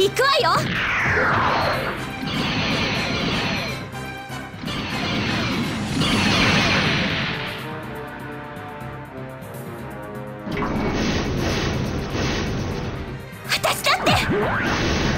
行くわよ。私だって。